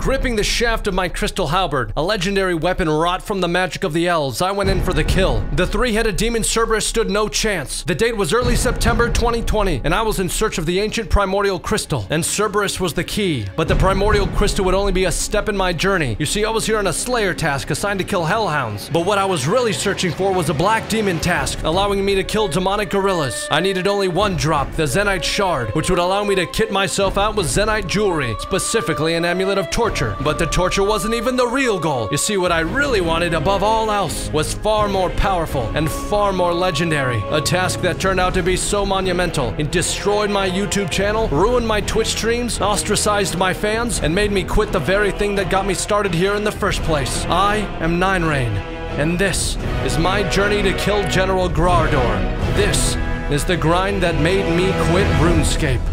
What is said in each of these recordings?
Gripping the shaft of my crystal halberd, a legendary weapon wrought from the magic of the elves, I went in for the kill. The three-headed demon Cerberus stood no chance. The date was early September 2020, and I was in search of the ancient primordial crystal, and Cerberus was the key. But the primordial crystal would only be a step in my journey. You see, I was here on a Slayer task assigned to kill hellhounds, but what I was really searching for was a Black Demon task, allowing me to kill demonic gorillas. I needed only one drop, the Zenite Shard, which would allow me to kit myself out with Zenite Jewelry, specifically an Amulet of Torture. But the torture wasn't even the real goal. You see, what I really wanted above all else was far more powerful and far more legendary. A task that turned out to be so monumental. It destroyed my YouTube channel, ruined my Twitch streams, ostracized my fans, and made me quit the very thing that got me started here in the first place. I am 9Rain, and this is my journey to kill General Graardor. This is the grind that made me quit RuneScape.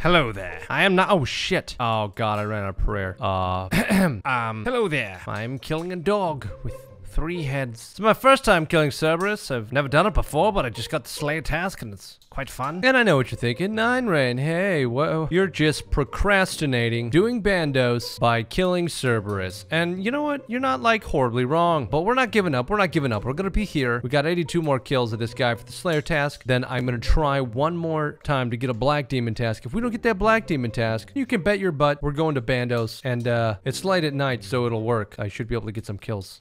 Hello there. I am not- oh shit. Oh god, I ran out of prayer. Hello there. I'm killing a dog with three heads. It's my first time killing Cerberus. I've never done it before, but I just got the Slayer task and it's quite fun. And I know what you're thinking. 9Rain, hey, whoa. You're just procrastinating doing Bandos by killing Cerberus. And you know what? You're not like horribly wrong, but we're not giving up. We're not giving up. We're gonna be here. We got 82 more kills of this guy for the Slayer task. Then I'm gonna try one more time to get a Black Demon task. If we don't get that Black Demon task, you can bet your butt we're going to Bandos. And it's late at night, so it'll work. I should be able to get some kills.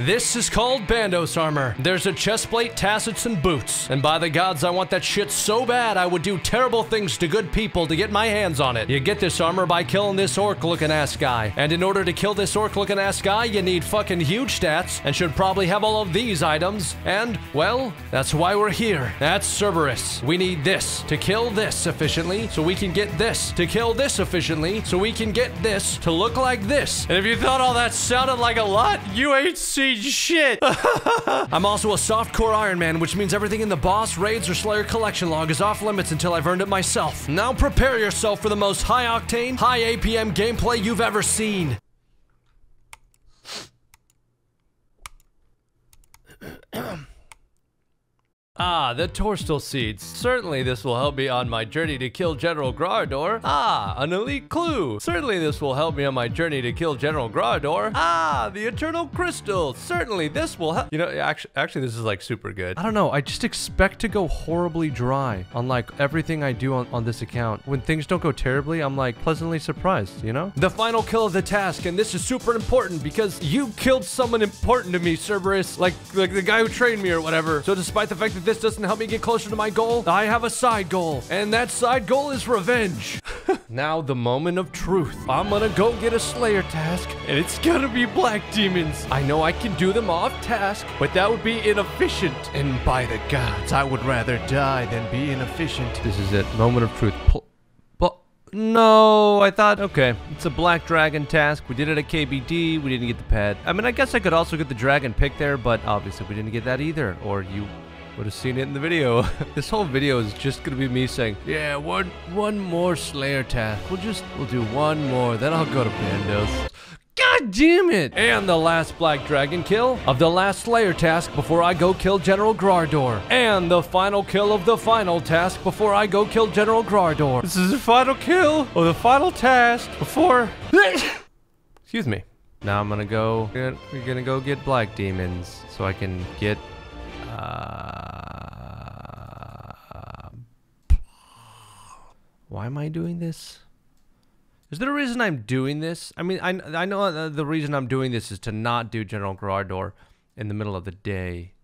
This is called Bandos Armor. There's a chestplate, tassets, and boots. And by the gods, I want that shit so bad I would do terrible things to good people to get my hands on it. You get this armor by killing this orc looking ass guy, and in order to kill this orc looking ass guy you need fucking huge stats and should probably have all of these items, and well, that's why we're here. That's Cerberus. We need this to kill this efficiently so we can get this to kill this efficiently so we can get this to look like this. And if you thought all that sounded like a lot, you ain't seen shit. I'm also a softcore Ironman, which means everything in the boss, raids, or Slayer collection log is off limits until I've earned it myself. Now prepare yourself for the most high-octane, high APM gameplay you've ever seen. Ah, the Torstal Seeds. Certainly this will help me on my journey to kill General Graardor. Ah, an elite clue. Certainly this will help me on my journey to kill General Graardor. Ah, the Eternal Crystal. Certainly this will help. You know, actually this is like super good. I don't know, I just expect to go horribly dry on like everything I do on this account. When things don't go terribly, I'm like pleasantly surprised, you know? The final kill of the task, and this is super important because you killed someone important to me, Cerberus. Like the guy who trained me or whatever. So despite the fact that this doesn't help me get closer to my goal, I have a side goal, and that side goal is revenge. Now the moment of truth. I'm gonna go get a Slayer task, and it's gonna be Black Demons. I know I can do them off task, but that would be inefficient, and by the gods, I would rather die than be inefficient. This is it. Moment of truth. No, I thought, okay, it's a Black Dragon task. We did it at KBD. We didn't get the pet. I mean, I guess I could also get the dragon pick there, but obviously we didn't get that either, or you would have seen it in the video. This whole video is just gonna be me saying, yeah, one more Slayer task. We'll do one more, then I'll go to Bandos. God damn it! And the last Black Dragon kill of the last Slayer task before I go kill General Graardor. And the final kill of the final task before I go kill General Graardor. This is the final kill of the final task before... Excuse me. Now I'm gonna go... We're gonna go get Black Demons so I can get... Why am I doing this? Is there a reason I'm doing this? I mean, I know the reason I'm doing this is to not do General Graardor in the middle of the day,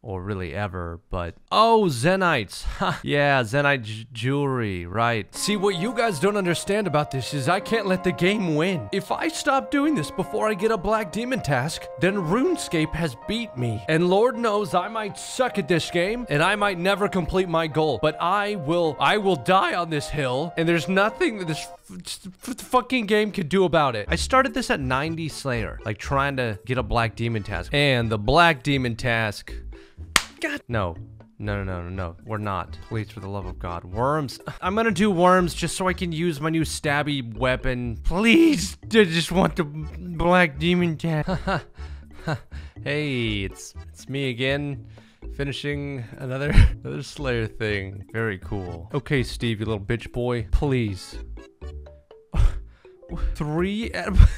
or really ever, but... Oh, Zenites! Yeah, Zenite Jewelry, right. See, what you guys don't understand about this is I can't let the game win. If I stop doing this before I get a Black Demon task, then RuneScape has beat me. And Lord knows I might suck at this game, and I might never complete my goal, but I will die on this hill, and there's nothing that this fucking game could do about it. I started this at 90 Slayer, like trying to get a Black Demon task. And the Black Demon task... God. No, we're not. Please, for the love of God. Worms. I'm gonna do worms just so I can use my new stabby weapon. Please, I just want the Black Demon task. Hey, it's me again. Finishing another Slayer thing. Very cool. Okay, Steve, you little bitch boy. Please. Three?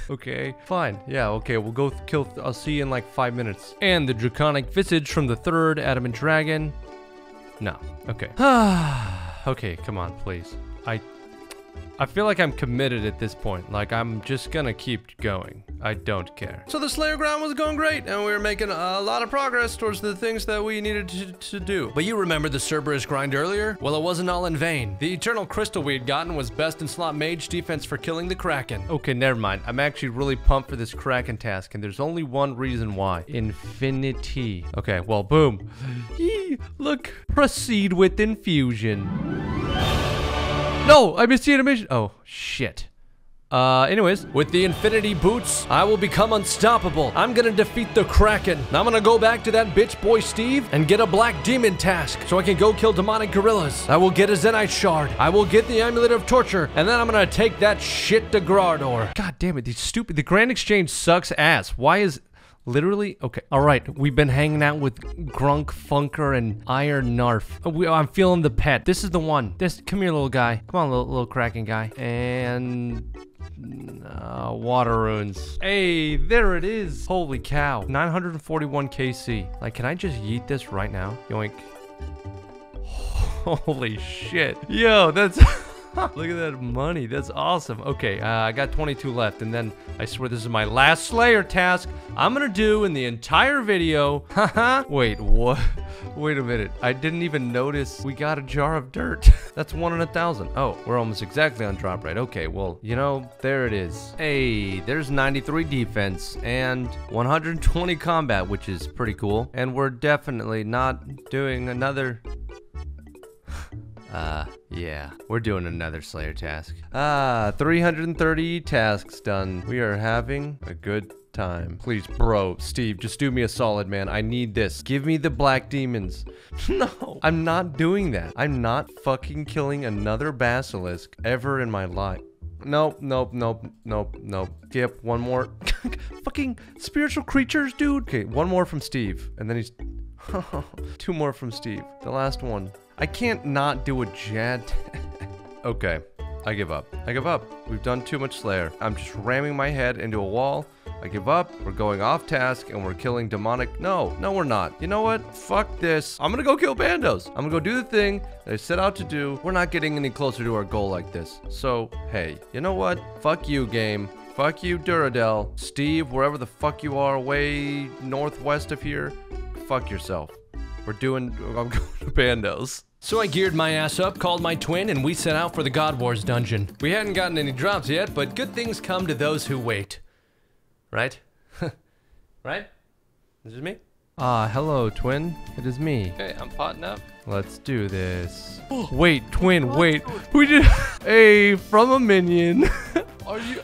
Okay, fine. Yeah, okay, we'll go kill... I'll see you in like 5 minutes. And the draconic visage from the third Adam and Dragon. No. Okay. Okay, come on, please. I feel like I'm committed at this point. Like, I'm just gonna keep going. I don't care. So the Slayer grind was going great, and we were making a lot of progress towards the things that we needed to do. But you remember the Cerberus grind earlier? Well, it wasn't all in vain. The Eternal Crystal we had gotten was best in slot mage defense for killing the Kraken. Okay, never mind. I'm actually really pumped for this Kraken task, and there's only one reason why. Infinity. Okay, well, boom. Look, proceed with infusion. No, I missed the animation. Oh, shit. Anyways, with the Infinity Boots, I will become unstoppable. I'm gonna defeat the Kraken. I'm gonna go back to that bitch boy Steve and get a Black Demon task so I can go kill demonic gorillas. I will get a Zenite Shard. I will get the Amulet of Torture, and then I'm gonna take that shit to Graardor. God damn it, these stupid... The Grand Exchange sucks ass. Why is... Literally? Okay. All right. We've been hanging out with Grunk, Funker, and Iron Narf. I'm feeling the pet. This is the one. This, come here, little guy. Come on, little Kraken guy. And... water runes. Hey, there it is. Holy cow. 941 KC. Like, can I just yeet this right now? Yoink. Holy shit. Yo, that's... Look at that money. That's awesome. Okay, I got 22 left, and then I swear this is my last Slayer task I'm gonna do in the entire video. Haha. Wait, what? Wait a minute. I didn't even notice we got a jar of dirt. That's 1 in 1,000. Oh, we're almost exactly on drop rate. Okay, well, you know, there it is. Hey, there's 93 defense and 120 combat, which is pretty cool. And we're definitely not doing another... yeah, we're doing another Slayer task. 330 tasks done. We are having a good time. Please, bro, Steve, just do me a solid, man. I need this. Give me the Black Demons. No, I'm not doing that. I'm not fucking killing another basilisk ever in my life. Nope, nope, nope, nope, nope. Yep, one more. Fucking spiritual creatures, dude. Okay, one more from Steve, and then he's... 2 more from Steve. The last one. I can't not do a Jad. Okay, I give up. I give up. We've done too much Slayer. I'm just ramming my head into a wall. I give up. We're going off task and we're killing demonic. No, no, we're not. You know what? Fuck this. I'm gonna go kill Bandos. I'm gonna go do the thing that I set out to do. We're not getting any closer to our goal like this. So, hey, you know what? Fuck you, game. Fuck you, Duradel. Steve, wherever the fuck you are, way northwest of here, fuck yourself. We're doing... I'm going to Bandos. So I geared my ass up, called my twin, and we set out for the God Wars dungeon. We hadn't gotten any drops yet, but good things come to those who wait. Right? Right? Is it me? Hello, twin. It is me. Okay, I'm potting up. Let's do this. Wait, twin, wait. We did... Hey, from a minion. Are you...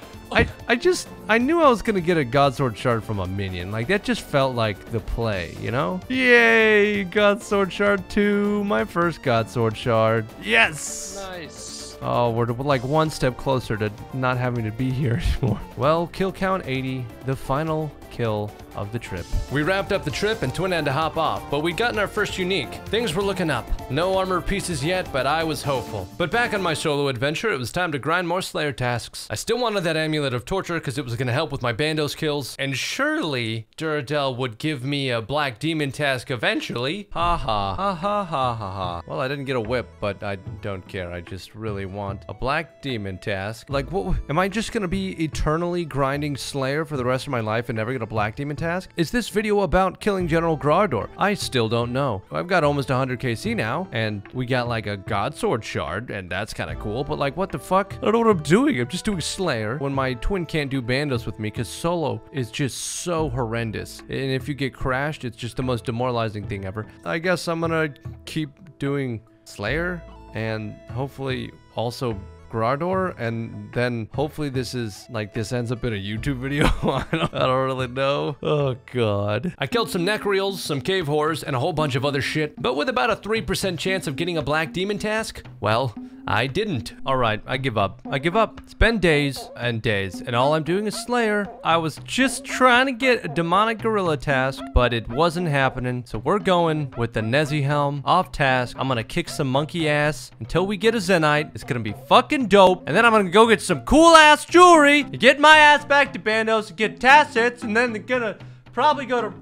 I knew I was gonna get a God Sword Shard from a minion. Like, that just felt like the play, you know? Yay! God Sword Shard 2, my first God Sword Shard. Yes! Nice. Oh, we're like one step closer to not having to be here anymore. Well, kill count 80, the final kill of the trip. We wrapped up the trip and Twin had to hop off, but we'd gotten our first unique. Things were looking up. No armor pieces yet, but I was hopeful. But back on my solo adventure, it was time to grind more Slayer tasks. I still wanted that Amulet of Torture because it was going to help with my Bandos kills, and surely Duradel would give me a Black Demon task eventually. Ha ha. Ha ha ha ha ha. Well, I didn't get a whip, but I don't care. I just really want a Black Demon task. Like, what? Am I just going to be eternally grinding Slayer for the rest of my life and never get a Black Demon task? Is this video about killing General Graardor? I still don't know. I've got almost 100 KC now, and we got like a God Sword Shard, and that's kind of cool, but like, what the fuck? I don't know what I'm doing. I'm just doing Slayer when my twin can't do Bandos with me because solo is just so horrendous. And if you get crashed, it's just the most demoralizing thing ever. I guess I'm gonna keep doing Slayer and hopefully also Graardor, and then hopefully this is like, this ends up in a YouTube video. I don't really know. Oh god. I killed some necreals, some cave horrors, and a whole bunch of other shit, but with about a 3% chance of getting a Black Demon task, well, I didn't. All right, I give up. I give up. It's been days and days, and all I'm doing is Slayer. I was just trying to get a demonic gorilla task, but it wasn't happening. So we're going with the Nezi Helm off task. I'm gonna kick some monkey ass until we get a Zenite. It's gonna be fucking dope. And then I'm gonna go get some cool ass jewelry and get my ass back to Bandos and get tassets, and then they're gonna probably go to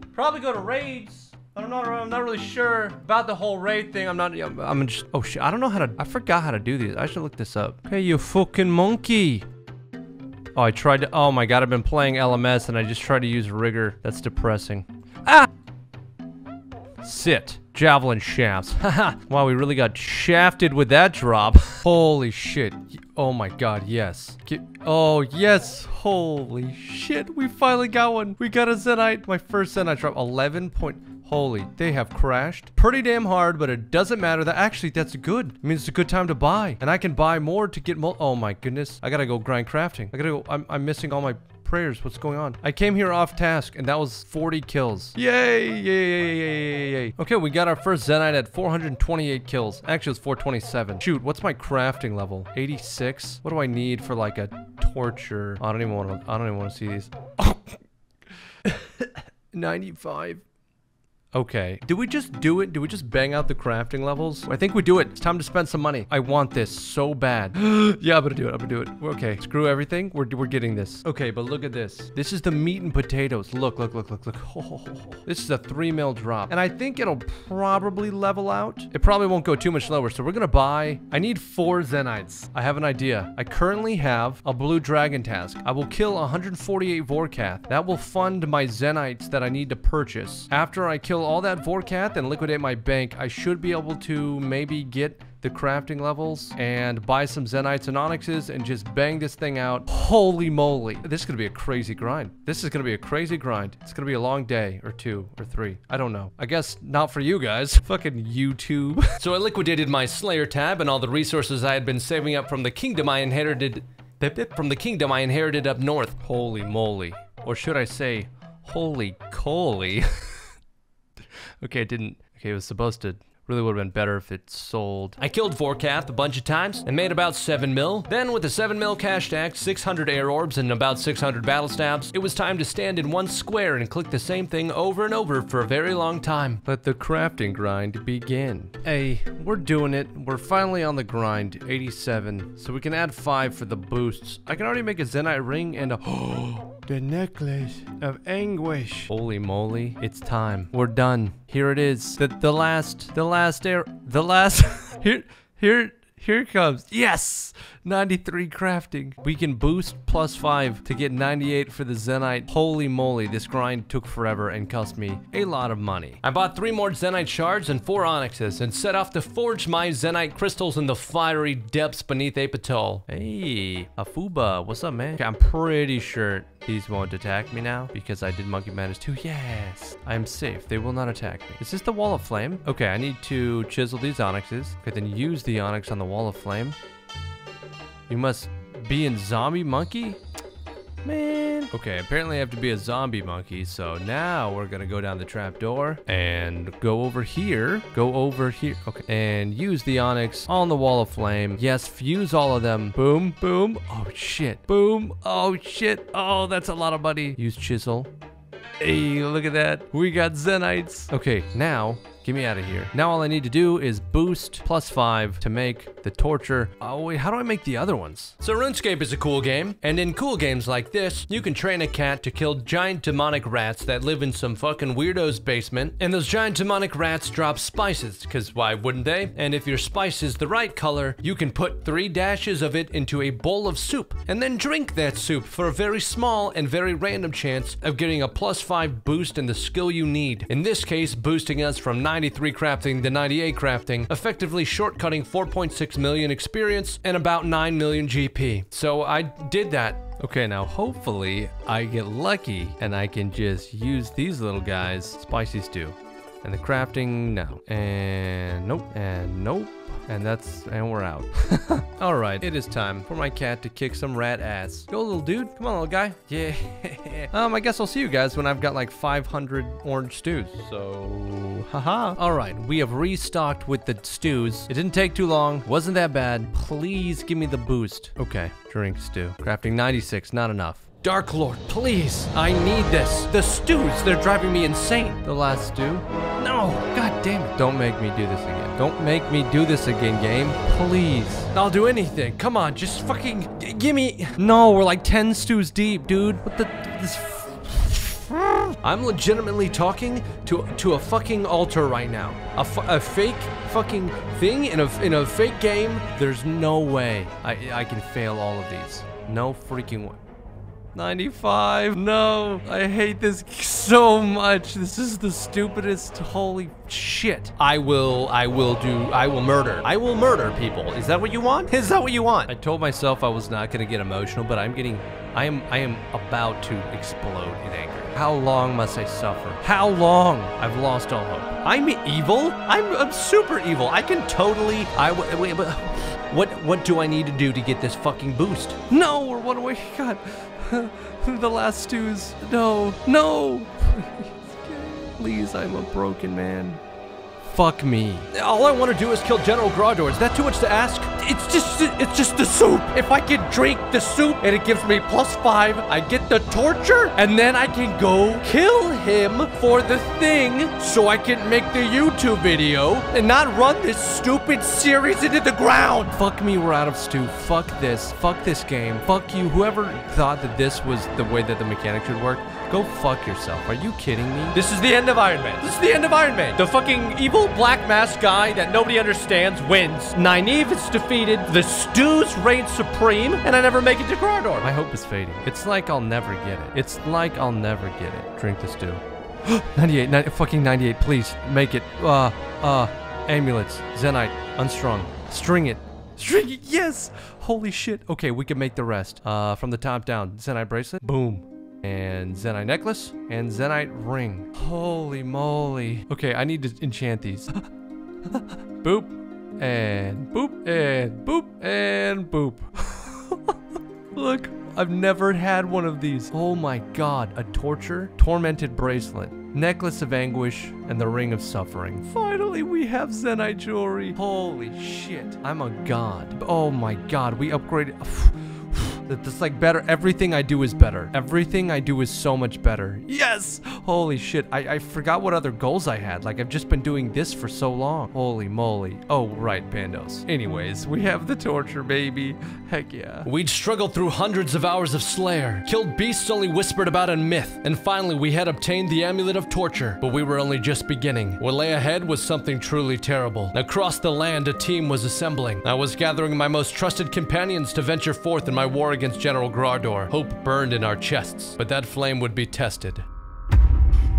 raids. I'm not really sure about the whole raid thing. I'm just, oh shit, I don't know how to, I forgot how to do these. I should look this up. Hey, you fucking monkey. Oh, I tried to, oh my God, I've been playing LMS and I just tried to use rigor. That's depressing. Ah! Sit. Javelin shafts. Haha. Wow, we really got shafted with that drop. Holy shit. Oh my God, yes. Oh, yes. Holy shit, we finally got one. We got a Zenite. My first Zenite drop, 11 point. Holy, they have crashed pretty damn hard, but it doesn't matter. That actually, that's good. I mean, it's a good time to buy, and I can buy more to get more. Oh my goodness, I gotta go grind crafting. I gotta go. I'm missing all my prayers. What's going on? I came here off task, and that was 40 kills. Yay! Yay! Yay! Yay! Yay! Okay, we got our first Zenite at 428 kills. Actually, it's 427. Shoot, what's my crafting level? 86. What do I need for like a torture? Oh, I don't even want to see these. Oh. 95. Okay. Do we just do it? Do we just bang out the crafting levels? I think we do it. It's time to spend some money. I want this so bad. Yeah, I'm gonna do it. I'm gonna do it. Okay. Screw everything. We're getting this. Okay, but look at this. This is the meat and potatoes. Look, look, look, look, look. Oh, this is a 3 mil drop. And I think it'll probably level out. It probably won't go too much lower. So we're gonna buy... I need 4 Zenites. I have an idea. I currently have a blue dragon task. I will kill 148 Vorkath. That will fund my Zenites that I need to purchase. After I kill all that Vorkath and liquidate my bank, I should be able to maybe get the crafting levels and buy some Zenites and Onyxes and just bang this thing out. Holy moly. This is gonna be a crazy grind. This is gonna be a crazy grind. It's gonna be a long day or 2 or 3. I don't know. I guess not for you guys. Fucking YouTube. So I liquidated my Slayer tab and all the resources I had been saving up from the kingdom I inherited. Up north. Holy moly. Or should I say, holy coly. Okay, it didn't. Okay, it was supposed to. Really would have been better if it sold. I killed Vorkath a bunch of times and made about 7 mil. Then with the 7 mil cash stack, 600 air orbs, and about 600 battle stabs, it was time to stand in one square and click the same thing over and over for a very long time. Let the crafting grind begin. Hey, we're doing it. We're finally on the grind, 87. So we can add 5 for the boosts. I can already make a Zenite ring and a... The necklace of anguish. Holy moly, it's time. We're done. Here it is. The last here it comes. Yes! 93 crafting. We can boost plus 5 to get 98 for the Zenite. Holy moly, this grind took forever and cost me a lot of money. I bought 3 more Zenite shards and 4 onyxes and set off to forge my Zenite crystals in the fiery depths beneath Apatol. Hey, Afuba, what's up, man? I'm pretty sure these won't attack me now because I did Monkey Madness 2. Yes, I am safe. They will not attack me. Is this the Wall of Flame? Okay, I need to chisel these onyxes. Okay, then use the onyx on the Wall of Flame. You must be in Zombie Monkey? Man. Okay, apparently I have to be a zombie monkey, so now we're gonna go down the trapdoor and go over here, okay, and use the onyx on the Wall of Flame. Yes, fuse all of them. Boom, boom, oh shit, boom, oh shit, oh, that's a lot of money. Use chisel. Hey, look at that. We got Zenites. Okay, now, get me out of here. Now all I need to do is boost plus 5 to make the torture. Oh wait, how do I make the other ones? So RuneScape is a cool game, and in cool games like this, you can train a cat to kill giant demonic rats that live in some fucking weirdo's basement, and those giant demonic rats drop spices, because why wouldn't they? And if your spice is the right color, you can put 3 dashes of it into a bowl of soup, and then drink that soup for a very small and very random chance of getting a plus 5 boost in the skill you need. In this case, boosting us from 93 crafting to 98 crafting, effectively shortcutting 4.6 million experience and about 9 million GP. So I did that. Okay, now hopefully I get lucky and I can just use these little guys. Spicy stew. and the crafting now. And nope, and nope. And that's, and we're out. Alright, it is time for my cat to kick some rat ass. Go little dude, come on little guy. Yeah. I guess I'll see you guys when I've got like 500 orange stews. So, haha. Alright, we have restocked with the stews. It didn't take too long, wasn't that bad. Please give me the boost. Okay, drink stew. Crafting 96, not enough. Dark Lord, please, I need this. The stews, they're driving me insane. The last stew? No, god damn it. Don't make me do this again. Don't make me do this again, game. Please. I'll do anything. Come on, just fucking gimme. No, we're like 10 stews deep, dude. What the? This. I'm legitimately talking to a fucking altar right now. A fake fucking thing in a fake game. There's no way I can fail all of these. No freaking way. 95. No, I hate this so much. This is the stupidest. Holy shit. I will murder people. Is that what you want? Is that what you want? I told myself I was not gonna get emotional, but I am about to explode in anger. How long must I suffer? How long? I've lost all hope. I'm evil? I'm super evil. I can totally, wait, but what do I need to do to get this fucking boost? No, or what do I got? The last stews. No, no. Please, I'm a broken man. Fuck me. All I want to do is kill General Graardor. Is that too much to ask? It's just the soup. If I can drink the soup and it gives me +5, I get the torture, and then I can go kill him for the thing so I can make the YouTube video and not run this stupid series into the ground. Fuck me, we're out of stew. Fuck this. Fuck this game. Fuck you. Whoever thought that this was the way that the mechanic should work, go fuck yourself. Are you kidding me? This is the end of Iron Man. This is the end of Iron Man. The fucking evil black mask guy that nobody understands wins. Nynaeve is defeated. The stews reign supreme. And I never make it to Graardor. My hope is fading. It's like I'll never get it. It's like I'll never get it. Drink the stew. 98. Fucking 98. Please make it. Amulets. Zenite. Unstrung. String it. String it. Yes. Holy shit. Okay, we can make the rest. From the top down. Zenite bracelet. Boom. And Zenite necklace, and Zenite ring. Holy moly. Okay, I need to enchant these. Boop, and boop, and boop, and boop. Look, I've never had one of these. Oh my god, a torture, tormented bracelet, necklace of anguish, and the ring of suffering. Finally, we have Zenite jewelry. Holy shit, I'm a god. Oh my god, we upgraded. That's like better. Everything I do is better. Everything I do is so much better. Yes! Holy shit. I forgot what other goals I had. Like, I've just been doing this for so long. Holy moly. Oh, right, Bandos. Anyways, we have the torture, baby. Heck yeah. We'd struggled through hundreds of hours of Slayer, killed beasts only whispered about in myth, and finally we had obtained the Amulet of Torture. But we were only just beginning. What lay ahead was something truly terrible. Across the land, a team was assembling. I was gathering my most trusted companions to venture forth in my war against General Graardor. Hope burned in our chests, but that flame would be tested.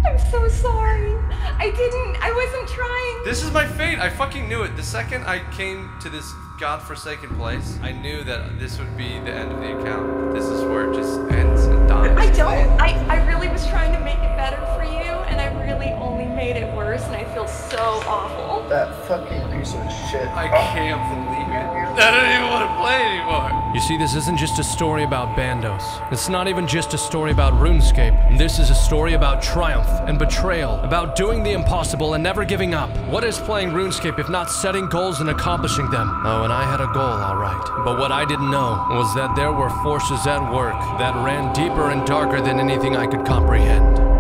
I'm so sorry. I wasn't trying. This is my fate. I fucking knew it. The second I came to this godforsaken place, I knew that this would be the end of the account. This is where it just ends and dies. I really was trying to make it better for you, and I really only made it worse, and I feel so awful. That fucking piece of shit. I can't believe it. I don't even want to play anymore. You see, this isn't just a story about Bandos. It's not even just a story about RuneScape. This is a story about triumph and betrayal, about doing the impossible and never giving up. What is playing RuneScape if not setting goals and accomplishing them? Oh, and I had a goal, all right. But what I didn't know was that there were forces at work that ran deeper and darker than anything I could comprehend.